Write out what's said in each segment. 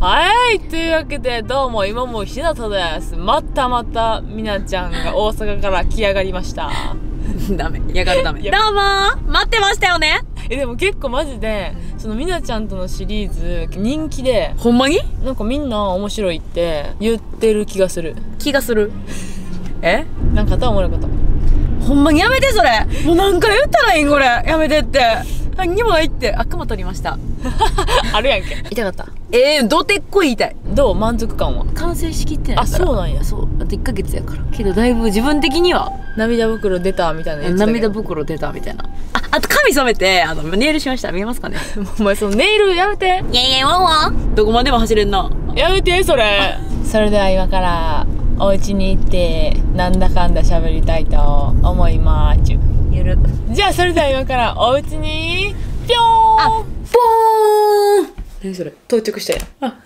はい、というわけで、どうも、今もひなたです。また、みなちゃんが大阪から来やがりました。ダメ、嫌がるダメ。どうも待ってましたよね。でも結構マジで、そのみなちゃんとのシリーズ、人気で。ほんまになんかみんな面白いって言ってる気がする。えなんか頭おもろいこと。ほんまにやめて、それ。もう何回言ったらいいんこれ。やめてって。何にもないって。悪魔取りました。あるやんけ。痛かった。どてっこい痛い。どう満足感は完成しきってないから。あ、そうなんや。そう。あと1ヶ月やから。けどだいぶ自分的には。涙袋出たみたいなやつだけど。涙袋出たみたいな。あと髪染めて、ネイルしました。見えますかね。お前そのネイルやめて。いやいや、ワンワン。どこまでも走れんな。やめて、それ。それでは今から、お家に行って、なんだかんだ喋りたいと思いまーち。ゆる。じゃあそれでは今から、お家に、ぴょーん。あ、ぽーん。何それ到着したやん。あ、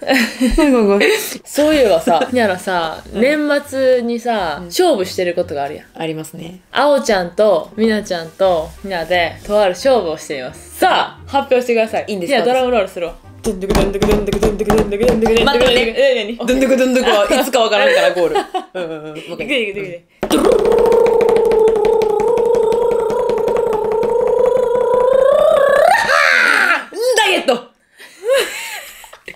ごめん。そういえばさ、にゃらさ、年末にさ、勝負してることがあるやん。ありますね。あおちゃんと、みなちゃんと、みなで、とある勝負をしています。さあ、発表してください。いいんですか？じゃあドラムロールするわ。どんどくどんどくどんどくどんどくどんどくどんどくどんどくどんどくどんどくどんどくはいつかわからんからゴール。うん。いくでいくでいくで。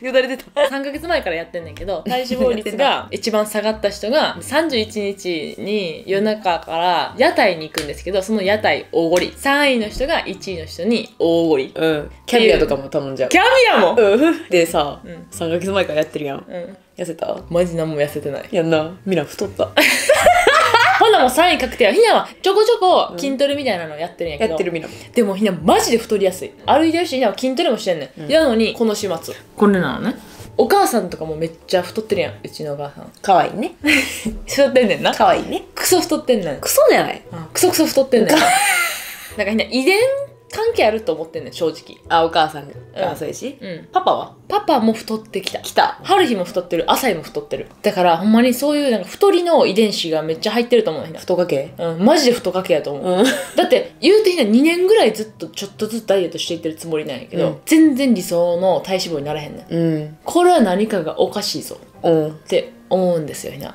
よだれ出た。3ヶ月前からやってんねんけど、体脂肪率が一番下がった人が31日に夜中から屋台に行くんですけど、その屋台大ごり、3位の人が1位の人に大ごり、うん、キャビアとかも頼んじゃう。キャビアも、うん、でさ、うん、3ヶ月前からやってるやん、うん、痩せた？マジなんも痩せてないやんな。みんな太ったほなもう3位確定や。ひなはちょこちょこ筋トレみたいなのやってるんやけど、やってるみんな。でもひなマジで太りやすい。歩いてるし、ひなは筋トレもしてんねん。なのにこの始末これなのね。お母さんとかもめっちゃ太ってるやん。うちのお母さんかわいいね。太ってんねんな。かわいいね。クソ太ってんねん。クソじゃない。クソクソ太ってんねん。なんかひな遺伝関係あると思ってんねん、正直。あ、お母さんがそうやし、パパは？パパも太ってきた。春日も太ってる、朝日も太ってる。だからほんまにそういうなんか太りの遺伝子がめっちゃ入ってると思う。太かけ？うん、マジで太かけやと思う。だって言うてひな2年ぐらいずっとちょっとずつダイエットしていってるつもりなんやけど、全然理想の体脂肪にならへんねん。これは何かがおかしいぞって思うんですよ、ひな。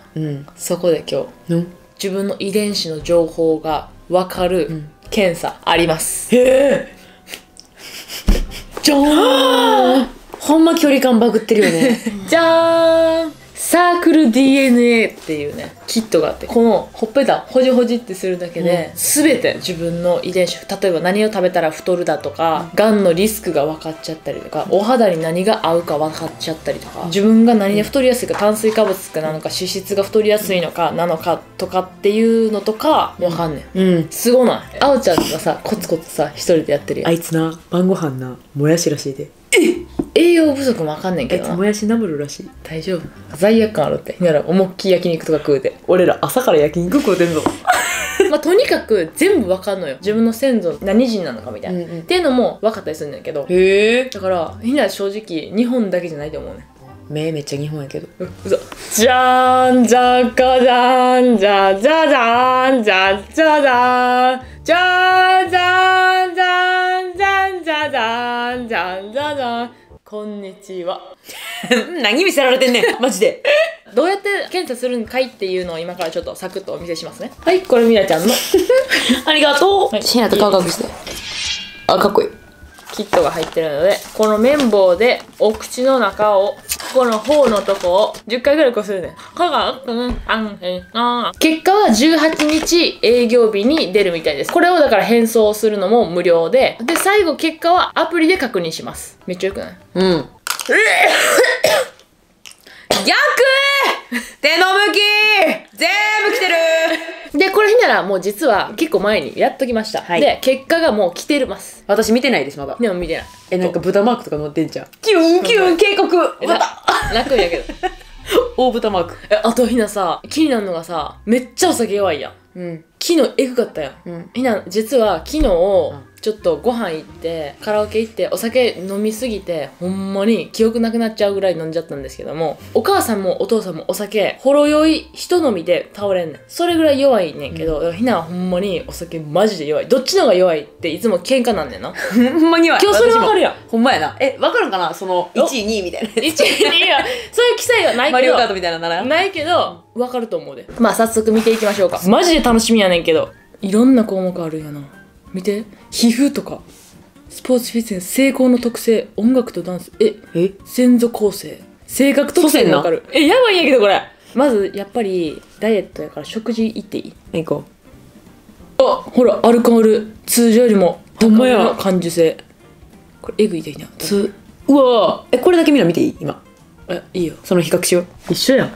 そこで今日自分の遺伝子の情報が分かる検査あります。へえ。じゃーん。ほんま距離感バグってるよね。じゃーん。CircleDNA っていうねキットがあって、このほっぺたほじほじってするだけで全て自分の遺伝子、例えば何を食べたら太るだとか、がんのリスクが分かっちゃったりとか、お肌に何が合うか分かっちゃったりとか、自分が何で太りやすいか、炭水化物なのか脂質が太りやすいのかなのかとかっていうのとか分かんねん。すごない。あおちゃんがさコツコツさ一人でやってるやん。あいつな晩ご飯なもやしらしいで。栄養不足も分かんねんけどな。もやしナムルらしい。大丈夫？罪悪感あるって。なら思いっきり焼肉とか食うて。俺ら朝から焼肉食うてんぞ。まあとにかく全部分かんのよ、自分の先祖何人なのかみたいな、っていうのも分かったりするんだけど。へえ。だからひな正直日本だけじゃないと思うね。目めっちゃ日本やけど。うそ。じゃーん。じゃかじゃーん。じゃじゃじゃーん。じゃじゃじゃーん。じゃじゃんじゃんじゃんじゃじゃんじゃんじゃじゃん。こんにちは。何見せられてんねんマジで。どうやって検査するんかいっていうのを今からちょっとサクッとお見せしますね。はい、これみなちゃんの。ありがとう。ひなと顔隠して。あ、かっこいい。キットが入ってるので、この綿棒でお口の中を、この頬のとこを10回ぐらいこするね。歯が、結果は18日営業日に出るみたいです。これをだから返送するのも無料で、で、最後結果はアプリで確認します。めっちゃ良くない？うん。逆！手の向き全部来てる。で、これひならもう実は結構前にやっときました。はい、で、結果がもう来てます。私見てないです、まだ。でも見てない。なんか豚マークとか載ってんじゃん。キュンキュン警告また泣くんやけど。大豚マーク。あとひなさ、気になるのがさ、めっちゃお酒弱いやん。昨日エグかったやん。ひな、実は昨日、ちょっとご飯行ってカラオケ行ってお酒飲みすぎてほんまに記憶なくなっちゃうぐらい飲んじゃったんですけども、お母さんもお父さんもお酒ほろ酔いひと飲みで倒れんねん。それぐらい弱いねんけど、ひなはほんまにお酒マジで弱い。どっちの方が弱いっていつも喧嘩なんねんな。ほんまに弱い。今日それわかるやん。ほんまやな。え、わかるんかな、その1位2位みたいなやつ。1位2位はそういう記載はないけど、マリオカートみたいなのならないけどわかると思うで。まあ早速見ていきましょうか。マジで楽しみやねんけど、いろんな項目あるんやな。見て、皮膚とかスポーツフィットネス、成功の特性、音楽とダンス、先祖構成、性格特性がわかる。やばいんやけどこれ。まずやっぱりダイエットやから食事いっていい？何か。あ、ほらアルコール通常よりも高めの感受性。これえぐいでいいな。うわー、これだけみんな見ていい？今。いいよ。その比較しよう。一緒やん。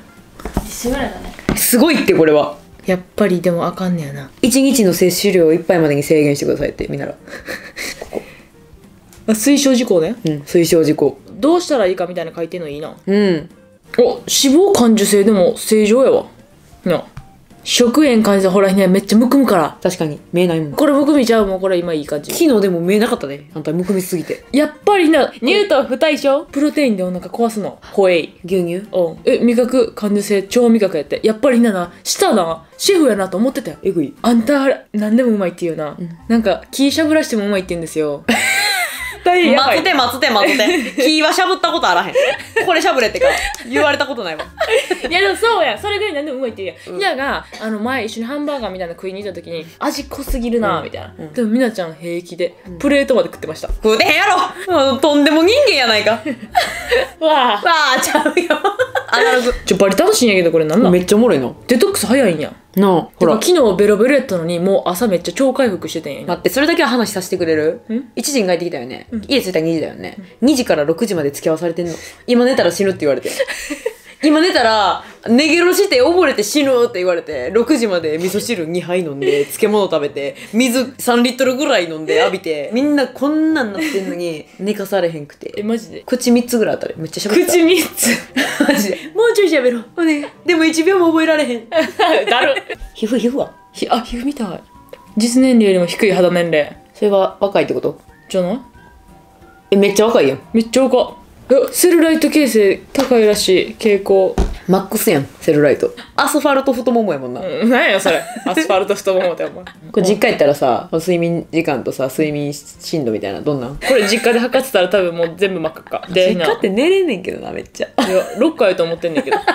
一緒ぐらいだね。すごいってこれは。やっぱりでもあかんねやな。1日の摂取量を1杯までに制限してくださいってみんならここ推奨事項ね。うん、推奨事項どうしたらいいかみたいな書いてんのいいな。うん、お、脂肪感受性でも正常やわな。食塩感受性、ほらひねめっちゃむくむから。確かに見えないもんこれ。むくみちゃうもんこれ。今いい感じ。昨日でも見えなかったね、あんたむくみすぎて。やっぱりな、乳糖不対称、プロテインでお腹壊すの。ホエイ、牛乳。味覚感受性超味覚やって。やっぱりな、舌なシェフやなと思ってたよ。えぐい。あんたあれ何でもうまいって言うな、うん、なんか気しゃぶらしてもうまいって言うんですよ。待つて待つて待つて。気はしゃぶったことあらへん。これしゃぶれってか言われたことないわ。いやでもそうや、それぐらい何でもうまいって言うやん。ひなが前一緒にハンバーガーみたいな食いに行った時に味濃すぎるなみたいな。でもみなちゃん平気でプレートまで食ってました。食うてへんやろ、とんでも人間やないか。わあわあちゃうよ。アナログバリ楽しいんやけど、これなんだ。めっちゃおもろいな。デトックス早いんやなあ。ほら昨日ベロベロやったのにもう朝めっちゃ超回復しててんや。待って、それだけは話させてくれる？1時に帰ってきたよね。家着いたら2時だよね。2時から6時まで付き合わされてんの。今寝たら死ぬって言われて、今寝たら寝ゲロして溺れて死ぬって言われて、6時まで味噌汁2杯飲んで漬物食べて水3リットルぐらい飲んで浴びて、みんなこんなんなってんのに寝かされへんくて。マジで口3つぐらいあったりめっちゃしゃべった。口3つマジでもうちょいしゃべろうね。でも1秒も覚えられへん。だる。皮膚は皮膚みたい。実年齢よりも低い肌年齢。それは若いってことじゃない？めっちゃ若いやん。めっちゃ若い。セルライト形成高いらしい傾向。マックスやんセルライト。アスファルト太ももやもんな。何やそれアスファルト太ももって。お前これ実家行ったらさ、睡眠時間とさ睡眠深度みたいなどんなん？これ実家で測ってたら多分もう全部真っ赤か。実家って寝れんねんけどな。めっちゃいや6回と思ってんねんけど実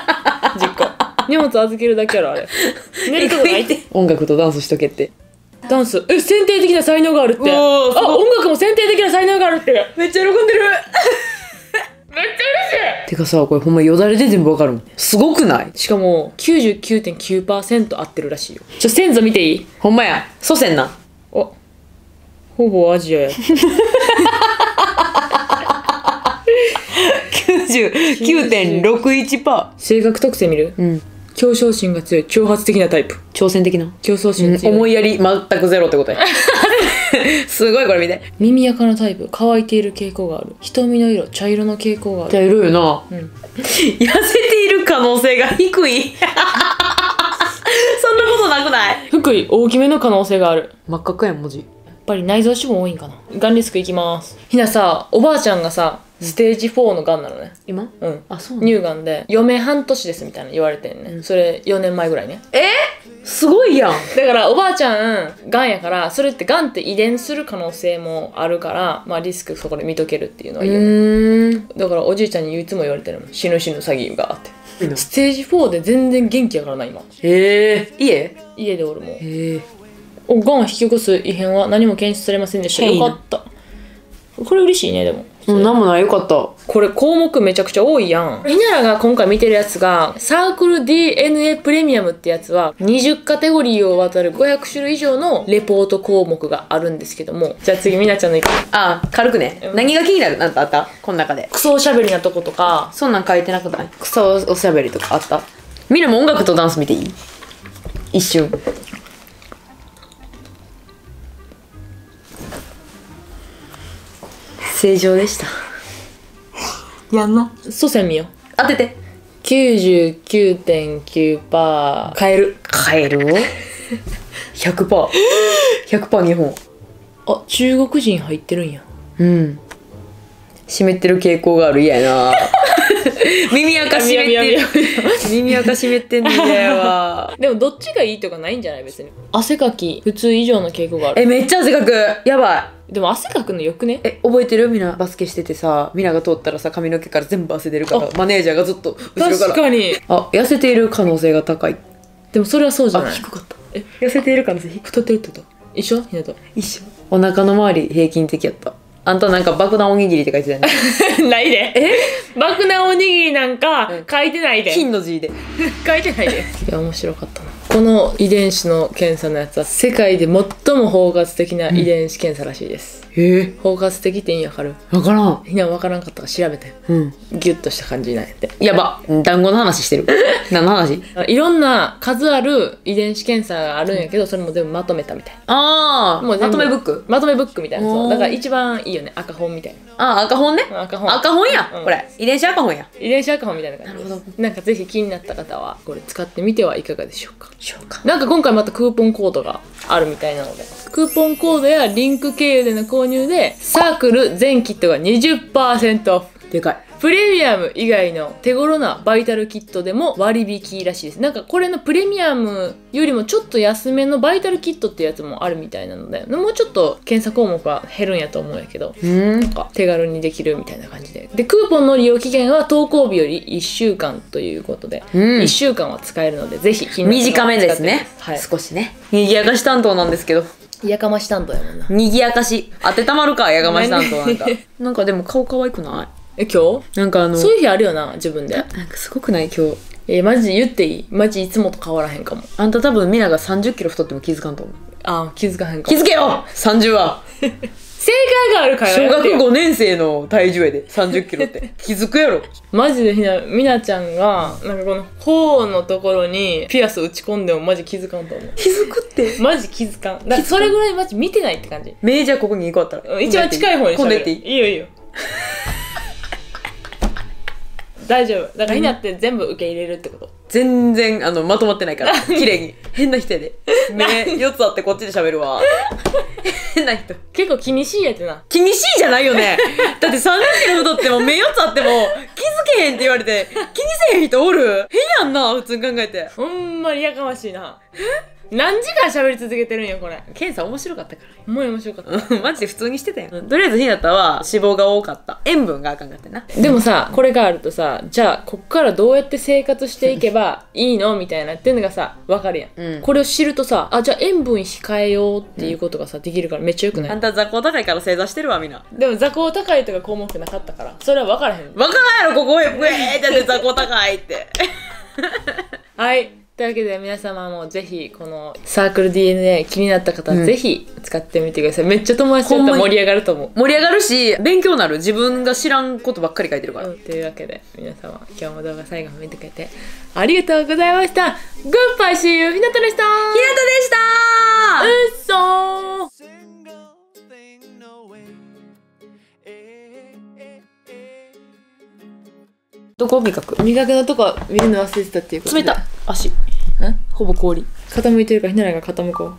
家荷物預けるだけやろあれ。寝るとこないって音楽とダンスしとけって。ダンス、先天的な才能があるって。あ、音楽も先天的な才能があるって。めっちゃ喜んでる。めっちゃ嬉しい。てかさ、これほんまよだれで全部わかるもん。すごくない？しかも 99.9% 合ってるらしいよ。先祖見ていい？ほんまや。祖先な。ほぼアジアや。99.61%。性格特性見る？うん。競争心が強い、挑発的なタイプ。挑戦的な競争心強い、思いやり全くゼロってことや。すごいこれ見て。耳垢のタイプ、乾いている傾向がある。瞳の色、茶色の傾向がある。茶色よな、うん、痩せている可能性が低い。そんなことなくない？福井、大きめの可能性がある。真っ赤やん文字。やっぱり内臓脂肪多いんかな。がんリスクいきます。ひなさ、おばあちゃんがさステージ4のがんなのね今。うん、あ、そうなの。乳がんで余命半年ですみたいな言われてんね、うん、それ4年前ぐらいね。すごいやん。だからおばあちゃんがんやから、それってがんって遺伝する可能性もあるから、まあ、リスクそこで見とけるっていうのは言う、ね、だからおじいちゃんにいつも言われてるもん、死ぬ死ぬ詐欺があって。ステージ4で全然元気やからな今。家でおるもん。お、がんを引き起こす異変は何も検出されませんでした。よかった。これ嬉しいね。でもなんもないよかった。これ項目めちゃくちゃ多いやん。ひならが今回見てるやつがCircleDNA プレミアムってやつは20カテゴリーを渡る500種類以上のレポート項目があるんですけども、じゃあ次みなちゃんの意見。ああ軽くね、何が気になるなんてあった？この中でクソおしゃべりなとことかそんなん書いてなくない？クソおしゃべりとかあった？みんなも音楽とダンス見ていい？一瞬。正常でした。やんな。祖先見よ。当てて。99.9%。カエル。100%。100%日本。あ、中国人入ってるんや。うん。湿ってる傾向がある。嫌やな。耳垢湿ってる。耳垢湿ってんの嫌やわ。でもどっちがいいとかないんじゃない別に。汗かき、普通以上の傾向がある。え、めっちゃ汗かく。やばい。でも汗かくのよくね。え、覚えてる？みんなバスケしててさ、みんなが通ったらさ、髪の毛から全部汗出るから、マネージャーがずっと後ろから。確かに。あ、痩せている可能性が高い。でもそれはそうじゃない。あ、低かった。え、痩せている可能性太ってるってこと？一緒？ひなた一緒。お腹の周り平均的やった。あんたなんか爆弾おにぎりって書いてたよね。ないで。え、爆弾おにぎりなんか書いてないで。金の字で書いてないで。いや面白かったなこの遺伝子の検査のやつは。世界で最も包括的な遺伝子検査らしいです、うん、包括的って意味わかる？わからん。ひなわからんかったから調べて、うん、ギュッとした感じなんやって。やば、団子の話してる。何の話？いろんな数ある遺伝子検査があるんやけど、それも全部まとめたみたいな。ああ、もうまとめブック、まとめブックみたいな。そうだから一番いいよね、赤本みたいな。あ、赤本ね。赤本、赤本や、これ遺伝子赤本や。遺伝子赤本みたいな感じ。なるほど。なんかぜひ気になった方はこれ使ってみてはいかがでしょうか。なんか今回またクーポンコードがあるみたいなので、クーポンコードやリンク経由での購入でサークル全キットが 20% オフ。でかい。プレミアム以外の手頃なバイタルキットでも割引らしいです。なんかこれのプレミアムよりもちょっと安めのバイタルキットっていうやつもあるみたいなので、もうちょっと検査項目は減るんやと思うんやけど、なんか手軽にできるみたいな感じで。で、クーポンの利用期限は投稿日より1週間ということで、1週間は使えるので、ぜひ気になったら使って。短めですね。はい、少しね。にぎやかし担当なんですけど。やかまし担当やもんな。にぎやかし。当てたまるか、やかまし担当なんか。なんかでも顔可愛くない？え、今日なんかそういう日あるよな、自分で。なんかすごくない今日。マジ言っていい？マジいつもと変わらへんかも。あんた多分みんなが30キロ太っても気づかんと思う。あ、気づかへんかも。気づけよ30は。正解があるから小学5年生の体重やで30キロって気づくやろ。マジでみなちゃんがなんかこの頬のところにピアス打ち込んでもマジ気づかんと思う。気づくってマジ気づかん。だからそれぐらいマジ見てないって感じ。メイジャーここに行こうあったら一番近い方にしゃべる。いいよいいよ。大丈夫だから、ひなって全部受け入れるってこと？全然まとまってないから綺麗に。変な人やで目4つあってこっちで喋るわ。変な人結構気にしいやってな。気にしいじゃないよね。だって30キロ太っても目4つあっても気づけへんって言われて気にせへん人おる？変やんな普通に考えて。ほんまにやかましいな。何時間喋り続けてるんよこれ。検査面白かったから。もう面白かったマジで普通にしてたよ、うん、とりあえずひなたは脂肪が多かった。塩分があかんかったな。でもさ、これがあるとさ、じゃあこっからどうやって生活していけばいいのみたいなっていうのがさ分かるやん、うん、これを知るとさ、あ、じゃあ塩分控えようっていうことがさできるからめっちゃよくない？あんた座高高いから正座してるわみんな。でも座高高いとか項目なかったからそれは分からへん。分からんやろここへブエーってやって座高高いってはい、というわけで皆様もぜひこのサークル DNA 気になった方はぜひ使ってみてください、うん、めっちゃ友達だったら盛り上がると思う。盛り上がるし勉強になる。自分が知らんことばっかり書いてるから、うん、というわけで皆様今日も動画最後まで見てくれてありがとうございました。グッバイシーユー。ひなたでした。ひなたでした。うっそー。どこ磨く？磨くのとこ見るの忘れてたっていうことで。冷た足。ん？ほぼ氷。傾いてるからひならが傾こ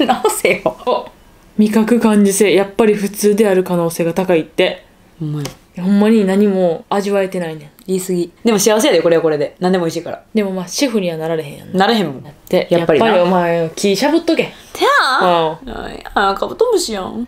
う。直せよ。味覚感受性やっぱり普通である可能性が高いって。ほんまに。ほんまに何も味わえてないねん。言い過ぎ。でも幸せやでこれはこれで。何でも美味しいから。でもまあシェフにはなられへんやん。なれへんもん。だってやっぱりお前木しゃぶっとけ。てやー。ああカブトムシやん。